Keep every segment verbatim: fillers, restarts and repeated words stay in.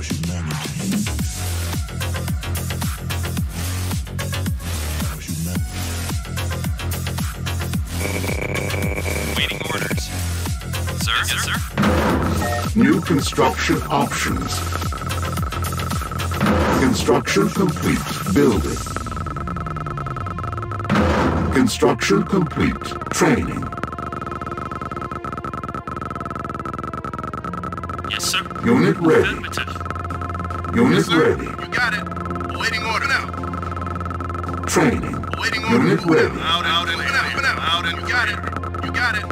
for humanity. Yes, sir. New construction options. Construction complete. Building. Construction complete. Training. Yes, sir. Unit ready. Unit yes, sir. ready. You got it. Awaiting order now. Training. Awaiting order. Unit ready. Out, out, and out, out, and you got it. You got it.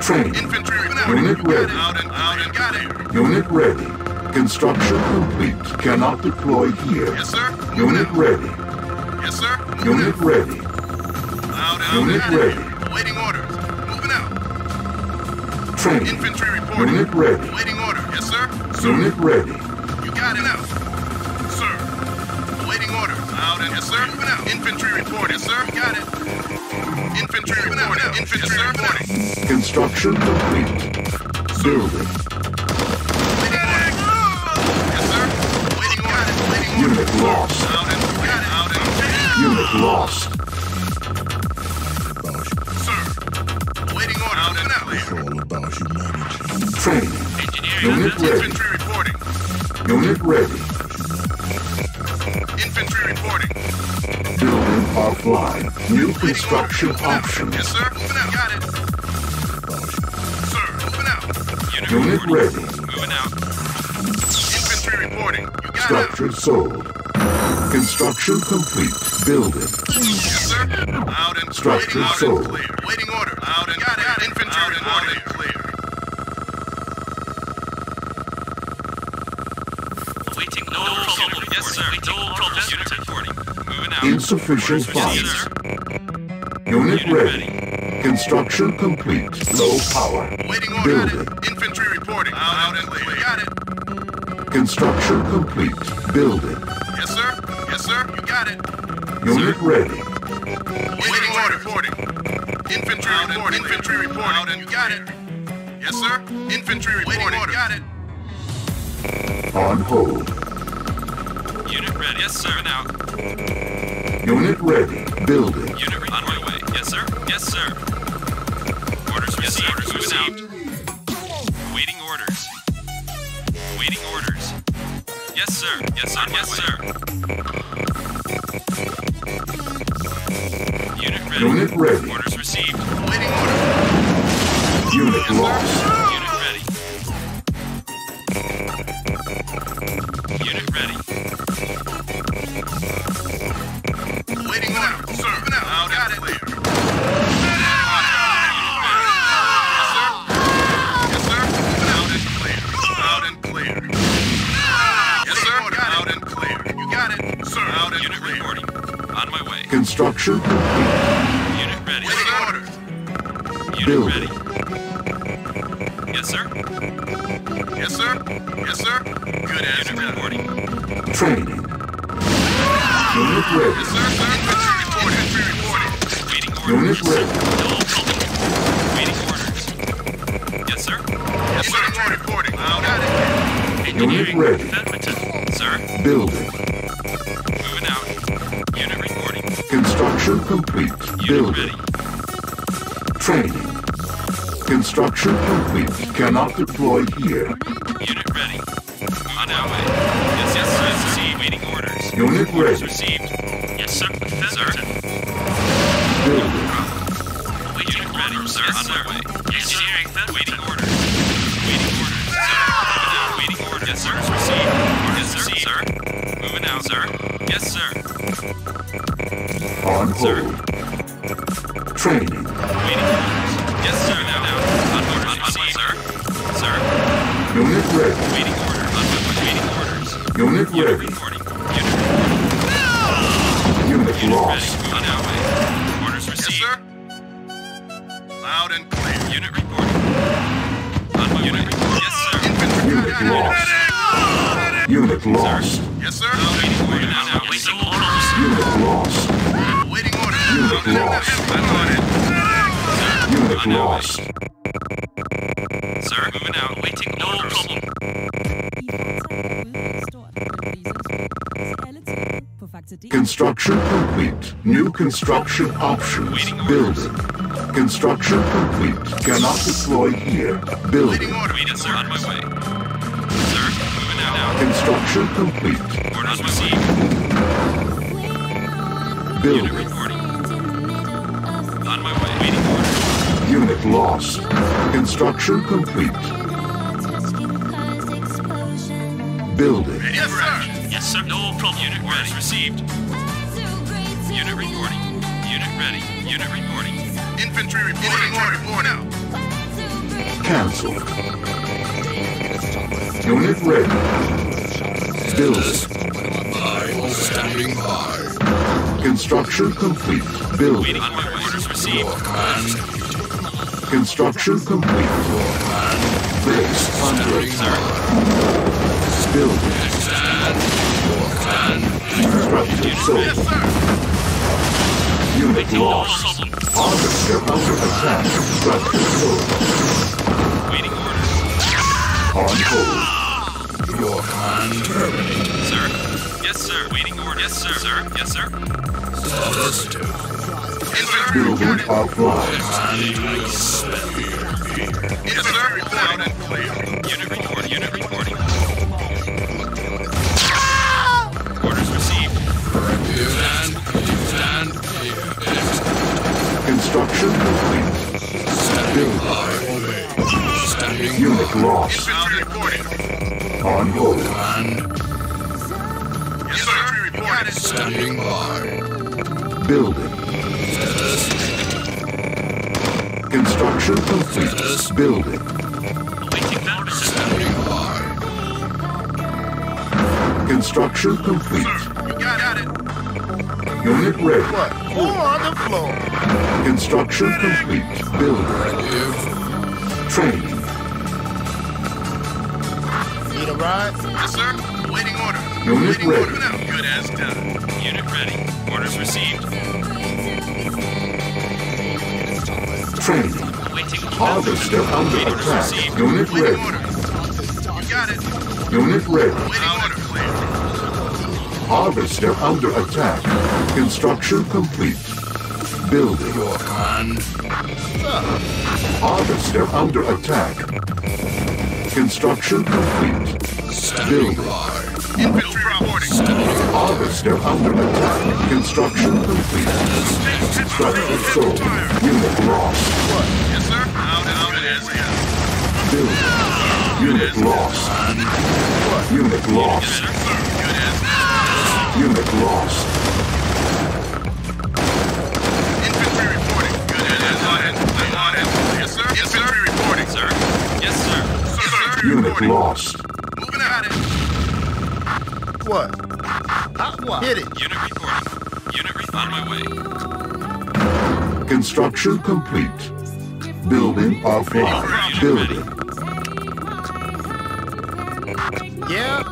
Training. Infantry unit ready. Out and out and got it. Unit ready. Construction complete. Cannot deploy here. Yes, sir. Unit out. ready. Yes, sir. Moving unit out. ready. Out, out, unit out. ready. Awaiting orders. Moving out. Training. Infantry reporting. Unit ready. Awaiting order. Yes, sir. sir. Unit ready. You got it out. Sir. Awaiting orders. Out and yes, sir. Moving out. Infantry report. Yes, sir. Got it. Infantry report. Infantry yes, reporting. Construction complete. Building. Yes, sir. Waiting on it. Waiting on it. Unit lost. Out and got it. Out and got it. Unit lost. Sir. Waiting on out and out. It's all about humanity. Training. Engineering. Unit ready. Infantry reporting. Unit ready. Infantry reporting. Building offline. New construction options. Yes, sir. Got it. Unit ready. Moving out. Infantry reporting. You got Structure out. sold. Construction complete. Building. Yes, sir. Out and Structure waiting, sold. Out and clear. Waiting order. Out and got out. Infantry out reporting. And clear. Waiting no problem. Yes, sir. No problem. Unit reporting. Moving out. Insufficient funds. Unit ready. Construction complete. Low power. Waiting order. Building. Out, out and clear. Got it. Construction complete. Building. Yes, sir. Yes, sir. You got it. Unit sir. ready. Waiting order. Reporting. Infantry out report. Infantry report. Out and you got it. Yes, sir. Infantry reporting. Order. Got it. On hold. Unit ready. Yes, sir. Now. Unit ready. Building. Unit ready. On my way. Yes, sir. Yes, sir. Orders yes, received. Orders received. Out. Yes, sir. Yes, sir. Yes, sir. Unit ready. Unit ready. Orders received. Waiting order. Unit yes, lost. Sir. Unit ready. Unit ready. Waiting order. Sir. Out and clear. Yes, sir. Out and clear. Out and clear. Unit reporting. On my way. Construction complete. Unit ready. Waiting orders. Unit Build. ready. Yes, sir. Yes, sir. Yes, sir. Good as Unit reporting. Training. Unit ready. Yes, sir. sir. Infantry reporting. Infantry reporting. Waiting orders. Unit ready. No problem. Waiting orders. Yes, sir. Yes, sir. Infantry reporting. Out at it. Engineering. Unit ready. Edmonton. Sir. Building. Construction complete. Building. Training. Construction complete. Cannot deploy here. Unit ready. On our way. Yes, yes, sir. Received. Waiting orders. Unit ready. Orders received. Yes, sir. Sir. Building. Waiting ready. Sir. On our way. Engineering. Waiting orders. Waiting orders. Sir. Waiting orders. Yes, sir. Received. Orders received. Sir. Moving out, sir. Yes, sir. On hold. Sir. Training. Waiting. Yes, sir. Now, now. On orders. On my, sir. Sir. Unit ready. Waiting order. On my, waiting orders. Unit ready. Reporting. Unit reporting. Unit lost. On our way. Orders received. Yes, sir. Loud and clear. Unit reporting. On my unit reporting. Yes, sir. Infantry. Unit lost. Unit lost. Sir. Yes, sir. Waiting order. Now, now. Waiting orders. Unit lost. Unit lost. Unit lost. Sir, moving out. Waiting. No problem. Construction complete. New construction options. Building. Construction complete. Cannot deploy here. Building. Sir, on my way. Sir, moving out. Construction complete. Orders received. Building. Unit reporting. On my way. Waiting orders. Unit lost. Construction complete. Building. Ready. Yes, sir. No problem. Unit ready. Received. Unit reporting. Unit ready. Unit reporting. Infantry reporting. Order. Report now. Cancel. Unit ready. Builders. I standing by. Construction complete. Build. Waiting on my orders received. Construction complete. Base under attack. Build. Construction sold. Yes, unit lost. Officer under attack. Construction sold. Waiting orders. On hold. Your command terminated. Sir. Yes, sir. Waiting orders. Yes, sir. Sir. Yes, sir. Solicitor. Building offline. Yes, sir. Loud and clear. Unit report. Unit reporting. Construction complete. Standing by. Standing unit by. Lost. On hold. Yes, sir. Standing by. Building. Yes. Construction complete. Yes. Building. Standing by. Construction complete. Sir, we got it. Unit ready. Four on the floor. Construction complete. Building. Training. Need a ride? Yes, sir. Waiting order. Unit waiting ready. Order now. Good as done. Unit ready. Orders received. Training. Harvester under attack. Received. Unit waiting ready. Order. You got it. Unit ready. Harvester under attack. Construction complete. Building your command. Harvester under attack. Construction complete. Standing building. Infantry reporting. Harvester under attack. Construction complete. Structure sold. Unit lost. What? Yes, sir. Out and out it is. Building. Unit lost. What? Unit lost. Yes, unit lost. Unit reporting. Lost. Moving out. What? Uh, what? Hit it. Unit reporting. Unit re on my way. Construction complete. Building offline. Building. Yeah.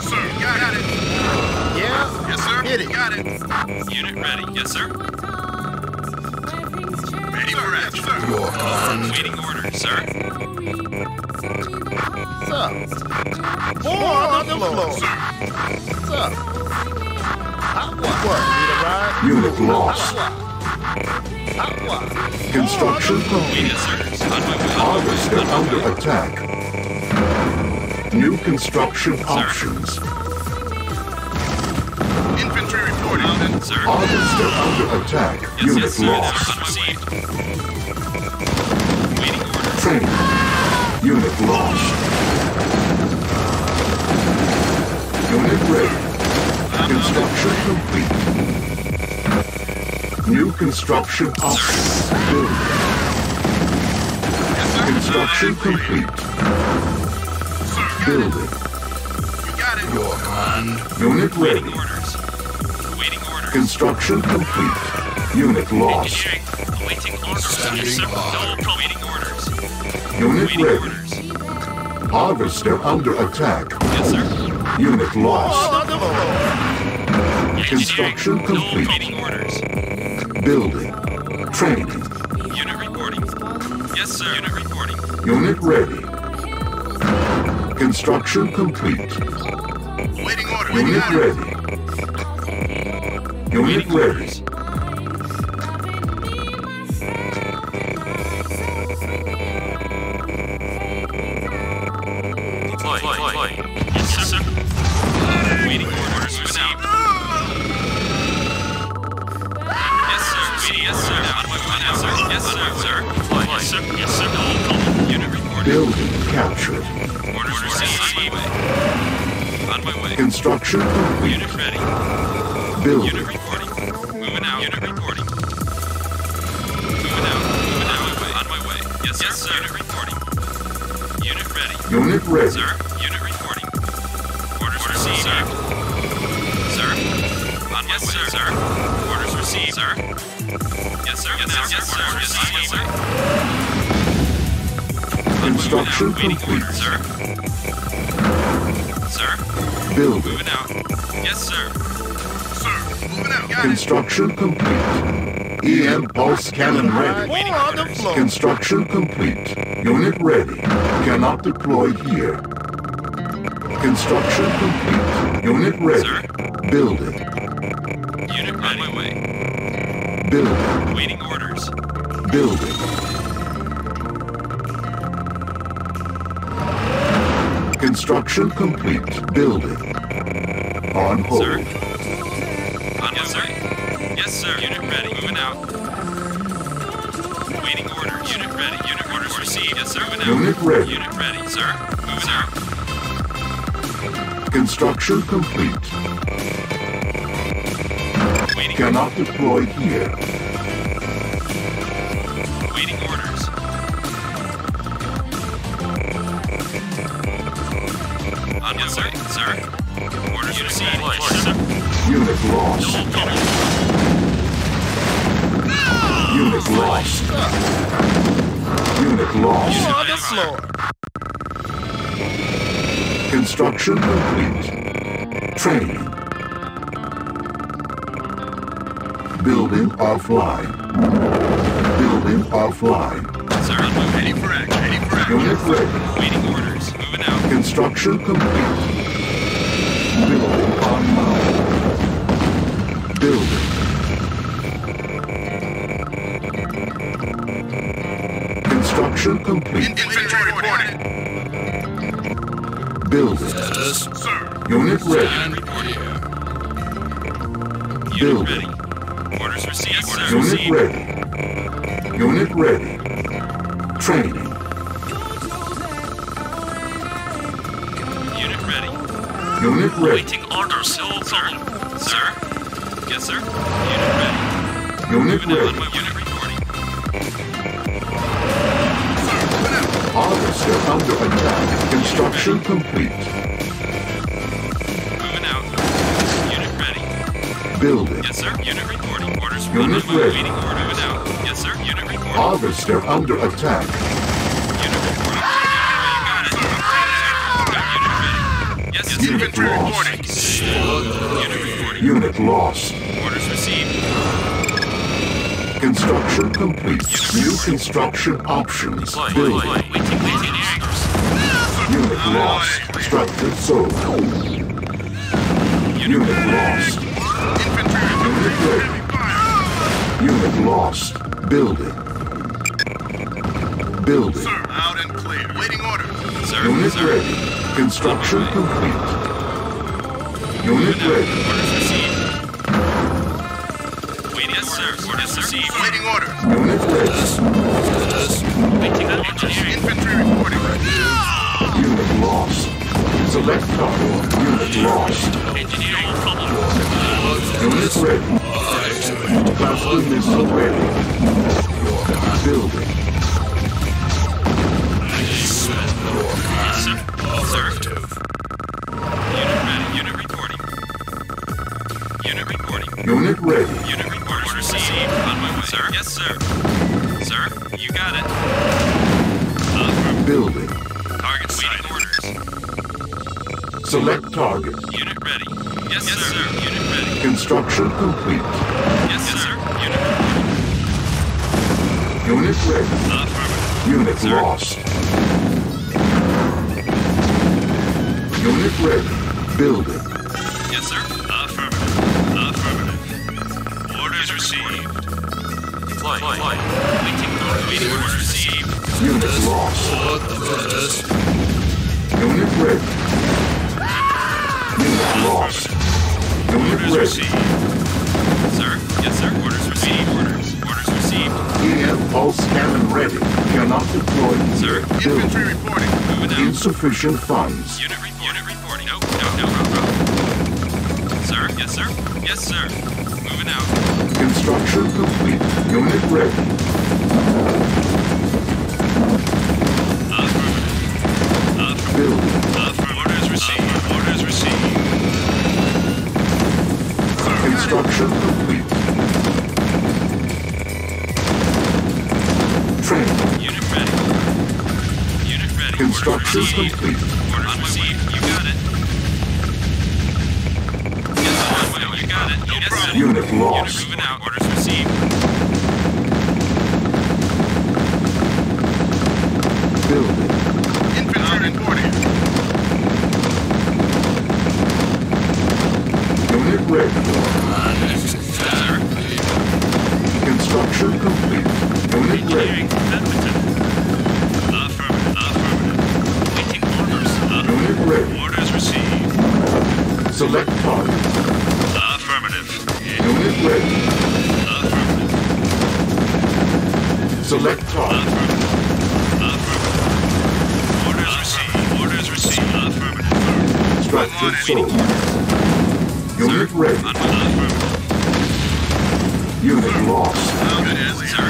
Sir, got it. Yeah. Yes, sir. Hit it. Got it. Unit ready. Yes, sir. Ready for action, sir. Your on. Waiting order, sir. Sir. Four on the floor. Sir. Sir. What? Unit lost. Construction complete. Harvester under attack. New construction options. Infantry reporting. Harvester under attack. Unit lost. Training. Unit lost. Unit ready. Construction complete. New construction options. Building. Construction complete. Building. Your command. Unit ready. Construction complete. Unit lost. Standing by. Unit ready. Harvester under attack. Yes, sir. Unit lost. Construction complete. Building. Training. Unit reporting. Yes, sir. Unit reporting. Unit ready. Construction complete. Waiting order. Unit ready. No eating worries. Deploy. Deploy. Yes, sir. Waiting orders received. Yes, sir. Waiting. Yes, sir. Yes, sir. Yes, sir. Sir. Yes, sir. Yes, sir. Unit reported. Building captured. Orders received. On my way. Construction. Unit ready. Building. Unit reporting. Moving out. Unit reporting. Moving out. Moving out. On my way. Yes, yes, sir. Unit reporting. Unit ready. Unit ready. Sir. Unit reporting. Orders received. Sir. Sir. On my way. Yes, sir. Sir. Orders received. Sir. Yes, sir. Yes, sir. Orders received. Construction complete. Sir. Sir. Building. Moving out. Yes, sir. Construction complete. E M pulse cannon ready. On the floor. Construction complete. Unit ready. Cannot deploy here. Construction complete. Unit ready. Sir. Building. Unit ready. On my way. Building. Waiting orders. Building. Construction complete. Building. On hold. Sir. Yes, sir. Unit ready. Moving out. Waiting order. Unit ready. Unit orders received. Yes, sir. Moving out. Unit ready. Unit ready, sir. Moving out. Construction complete. Waiting. Cannot deploy here. Waiting orders. On yes, sir. Sir. Orders received. Unit lost. No, no. Unit lost. Unit lost. You're on the floor. Construction complete. Training. Building offline. Building offline. Sir, ready for action. Ready for action. Unit ready. Waiting orders. Moving out. Construction complete. Building online. Building. Construction complete. Infantry reporting. Building. Yes, sir. Unit ready. Unit building. Ready. Orders received. Yes, sir. Unit received. Ready. Unit ready. Training. Unit ready. Unit ready. Waiting orders, sir. Sir. Sir. Yes, sir. Unit ready. Unit Moving ready. Out. Unit Orders are under attack. Construction complete. Moving out. Unit ready. Building. Yes, sir. Unit reporting. Orders Unit ready. Waiting order. Moving out. Yes, sir. Unit reporting. Orders are under attack. Unit reporting. Ah! You got it. Unit ready. Yes, yes, sir. Unit reporting. Unit reporting. Unit lost. Orders received. Construction complete. New construction options. Building. Unit lost. Structure sold. Unit lost. Unit ready. Unit lost. Building. Building. Sir, out and clear. Waiting order. Unit ready. Construction complete. Unit ready. Received. Waiting order. Unit ready. Infantry reporting. Unit lost. Select target. Unit lost. Engineering problem. Unit ready. Cluster missile ready. Building. Assertive. Unit ready. Unit reporting. Unit reporting. Unit ready. Unit reporting. Received. On my way. Sir? Yes, sir. Sir, you got it. Uh, Building. Target waiting orders. Select target. Unit ready. Yes, yes sir. sir. Unit ready. Construction complete. Yes, yes sir. sir. Unit ready. Unit ready. Uh, Unit sir. lost. Unit ready. Building. Yes, sir. Affirmative. Affirmative. received. Flight. Flight. Waiting for meeting orders received. Unit lost. Unit ready. Unit lost. Unit ready. Sir. Yes, sir. Orders received. Orders. Orders received. E M pulse cannon ready. Cannot deploy. Sir. Infantry reporting. Moving out. Insufficient funds. Unit reporting. Unit reporting. No. No. No. No. Sir. Yes, sir. Yes, sir. Moving out. Construction complete. Unit ready. Affirmative. Affirmative. Building. Affirmative. Orders received. Orders received. Construction complete. Train. Unit ready. Unit ready. Construction complete. Orders received. You got it. Yes, sir. Unit lost. Unit moving out. Orders received. Building. Infantry reporting. Unit ready. Uh, sir. Construction complete. Unit ready. Affirmative. Affirmative. Waiting orders. Up. Unit ready. Orders received. Select target. Unit ready. Affirmative. Select target. Affirmative. Affirmative. Orders received. Orders received. Affirmative. Structure sold. Unit ready. Affirmative. Unit lost. Good as sir.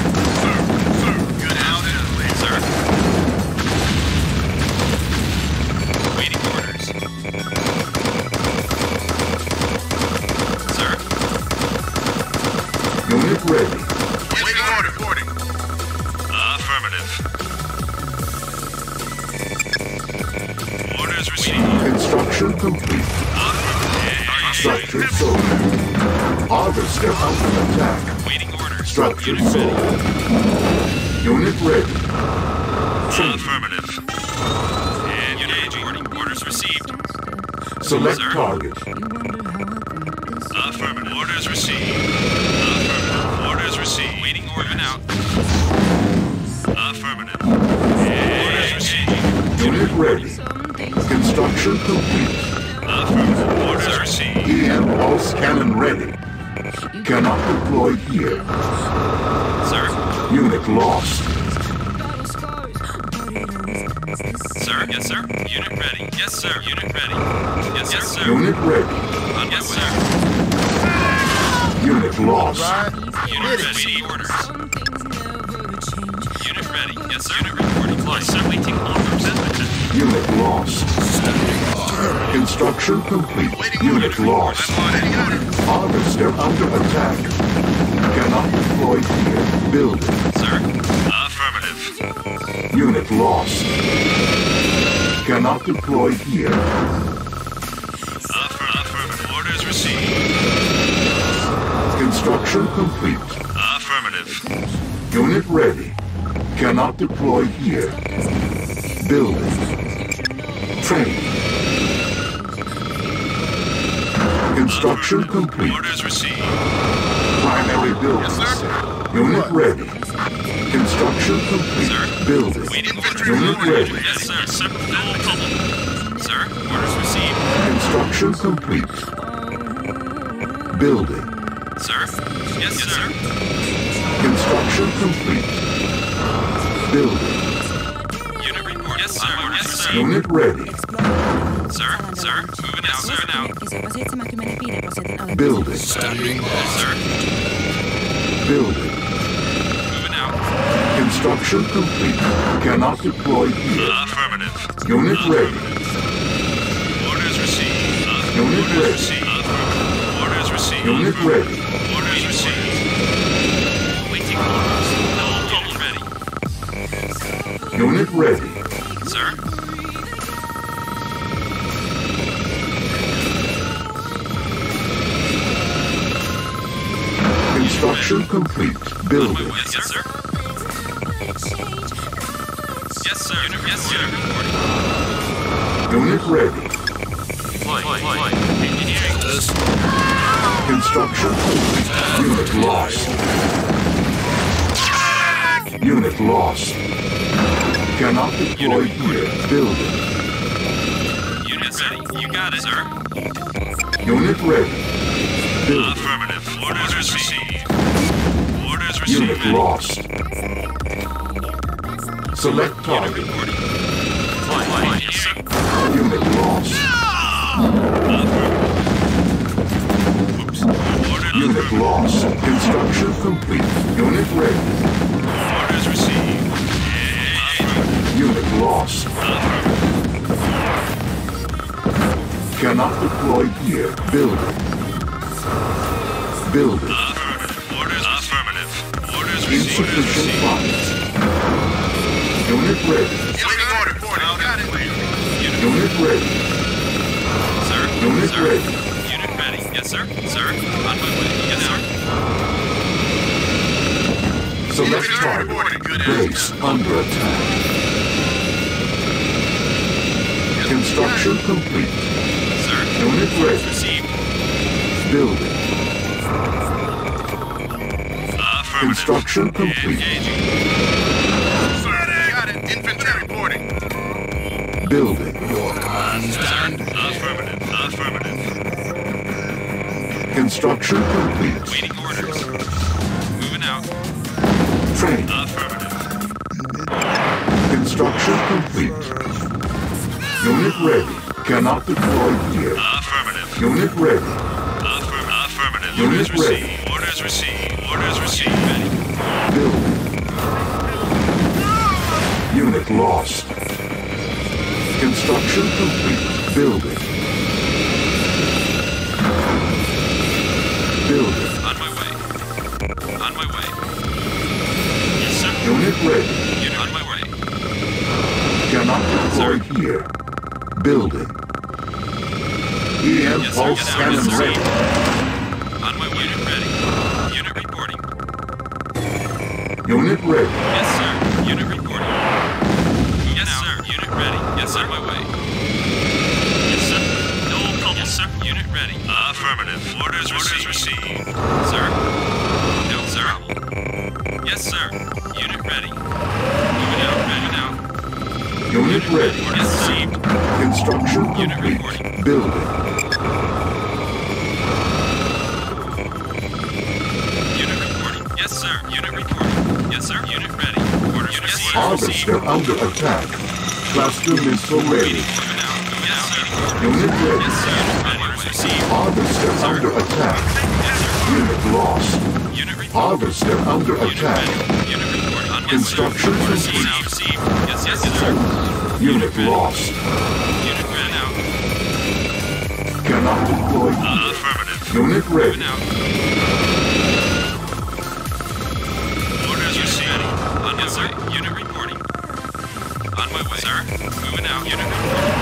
Good out as sir. Waiting orders. Unit ready. Waiting order. Reporting. Affirmative. Orders received. Construction complete. Affirmative. Structure sold. Harvester under attack. Waiting order. Structure sold. Unit ready. Affirmative. And unit reporting. Orders received. Select sir. Target. Affirmative. Orders received. Received. Waiting order out. Affirmative. Orders received. Unit ready. Construction complete. Affirmative. Orders received. E M pulse cannon ready. Cannot deploy here. Sir. Unit lost. Sir. Yes, sir. Unit ready. Yes, sir. Unit ready. Yes, yes sir. Unit ready. On yes, sir. Unit lost. Unit ready. Orders. Unit ready. Yes, sir. Unit reporting. Plus, waiting orders. Unit lost. Construction complete. Unit lost. Harvester under attack. Cannot deploy here. Building. Sir. Affirmative. Unit lost. Cannot deploy here. Affirmative. Orders received. Construction complete. Affirmative. Unit ready. Cannot deploy here. Building. Train. Construction complete. Orders received. Primary buildings. Yes, sir. Unit ready. Construction complete. Sir. Building. Unit ready. Yes, sir. Yes, sir. No problem. Sir. Orders received. Construction complete. Building. Sir? Yes, yes, sir. Construction complete. Building. Unit report. Yes, sir. Yes, sir. Unit ready. Sir, sir. Moving out, sir, now. Building. Standing. Yes, sir. Building. Moving out. Construction complete. Cannot deploy here. Affirmative. Unit ready. Orders received. Unit ready. Orders received. Unit ready. Orders received. Waiting orders. No problem. Ready. Unit ready. Sir. Construction complete. Building. Yes, sir. Yes, sir. Yes, sir. Unit ready. deployed. Engineering. Construction complete. Unit lost. Unit lost. Cannot deploy here. Building. Unit ready. You got it, sir. Unit ready. Building. Affirmative. Orders received. Orders received. Unit lost. Select target. Unit lost. Unit lost. Construction complete. Unit ready. Orders received. Unit lost. Cannot deploy here. Building. Building. Orders affirmative. Orders received. Insufficient funds. Unit ready. Unit ready. Sir. Unit sir. Ready. Unit ready. Yes, sir. Sir. On my way. Yes, sir. Select target. Base under attack. Yep. Construction right. Complete. Sir. Unit ready. Received. Building. Affirmative. Construction complete. Engaging. Sir, got it. Infantry reporting. Building. Understand. Affirmative. Affirmative. Construction complete. Waiting orders. Moving out. Train. Affirmative. Construction complete. Unit ready. Cannot deploy here. Affirmative. Unit ready. Affirm affirmative. Unit orders ready. Received. Orders received. Orders received. Ready. Building. No! Unit lost. Construction complete. Building. Building. On my way. On my way. Yes, sir. Unit ready. Unit on my way. Cannot deploy sir. Here. Building. E M yes, pulse cannon yes, ready. On my way. Unit ready. Unit reporting. Unit ready. Yes, sir. Unit reporting. Yes, sir. Unit ready. Yes, sir. On my way. Yes, sir. No problem. Yes, sir. Unit ready. Affirmative. Orders, orders received. received. Sir. No, sir. Yes, sir. Unit ready. Moving out. Moving out. Unit, Unit ready. Ready. Yes, received. Construction Unit complete. Reporting. Building. Unit reporting. Yes, sir. Unit reporting. Yes, sir. Unit ready. Orders received. Harvester under attack. Cluster missile ready. Unit ready. Harvester under attack. Unit lost. Harvester under attack. Construction complete. Unit lost. Cannot deploy. Unit ready. Orders received. Unit ready. Unit reporting. On my way. Sir, moving out. Unit reporting.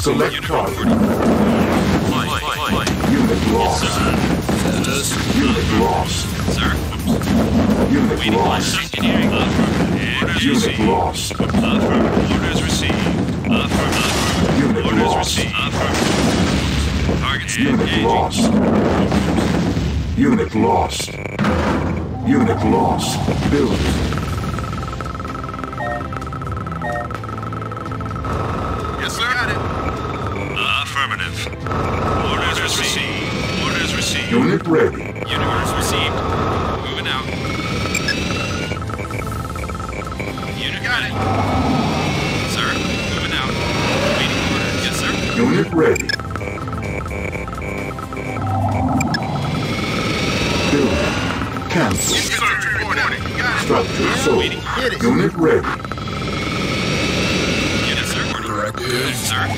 Select unit target. Fly, fly, fly. Unit lost. Yes, sir. Unit uh, lost. Sir. Oops. Unit waiting lost. Engineering. Uh, orders unit received. Lost. Uh, orders received. Uh, for, uh, for. Unit orders lost. Received. Uh, for. Targets unit engaging. Lost. Unit lost. Unit lost. Building. Orders received. Orders received. Unit ready. Unit orders received. Moving out. Unit got it. Sir, moving out. Waiting orders. Yes, sir. Unit ready. Building. Cancel. Structure sold. Unit ready. Unit sir. Directive. Sir.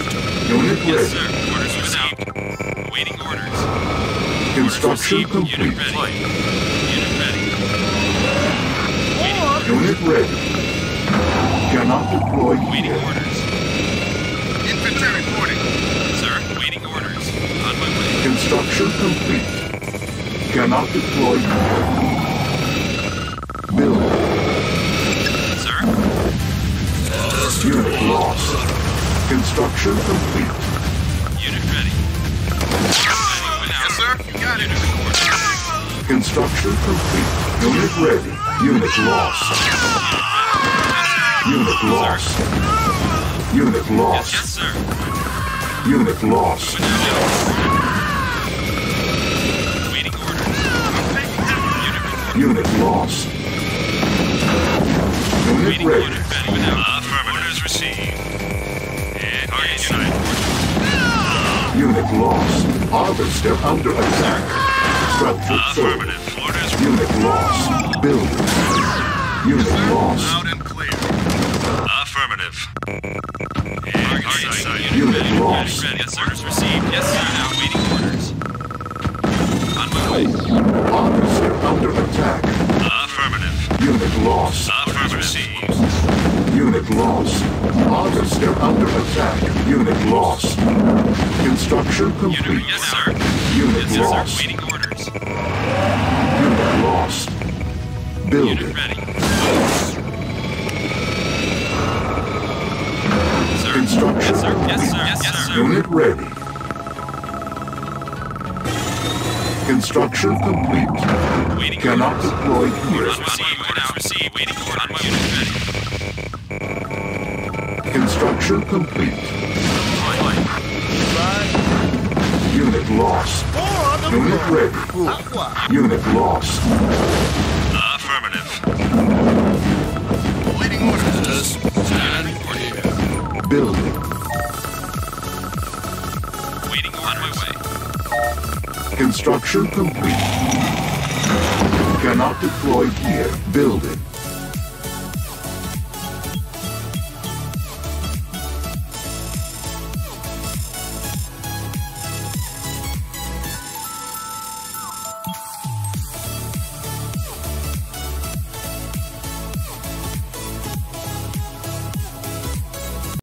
Unit yes, ready. Sir. Waiting orders. Construction orders complete. Unit ready. Unit ready. Waiting unit ready. Cannot deploy. Waiting yet. Orders. Infantry reporting. Sir, waiting orders. On my way. Construction complete. Cannot deploy. Yet. Building. Sir. Unit lost. Construction complete. Unit ready. Yes, sir. You got it. Construction complete. Unit ready. Unit lost. Unit lost. Unit lost. Yes, sir. Unit lost. Waiting orders. Unit lost. Unit ready. Affirmative. Orders received. Unit lost. Harvester under attack. Structure affirmative. Orders. Unit lost. Building. Unit lost. Loud and clear. Affirmative. Target target side. Side. Unit, unit lost. Ready. Yes, orders received. Yes, sir. Now waiting orders. On my way. Harvester under attack. Affirmative. Unit lost. Affirmative. Orders received. Unit lost. Harvester under attack. Unit lost. Construction complete. Unit, yes, sir. Unit yes, lost. Yes, sir. Waiting orders. Unit lost. Building. Unit ready. Sir. Construction yes, sir. Complete. Yes, sir. Yes, sir. Unit ready. Construction complete. Waiting Cannot orders. Deploy here. Orders received. Waiting orders. Unit ready. Construction complete. Right. Unit lost. Unit ready. Outward. Unit lost. Affirmative. Waiting orders. Stand. Building. Waiting on my way. Construction complete. Cannot deploy here. Building.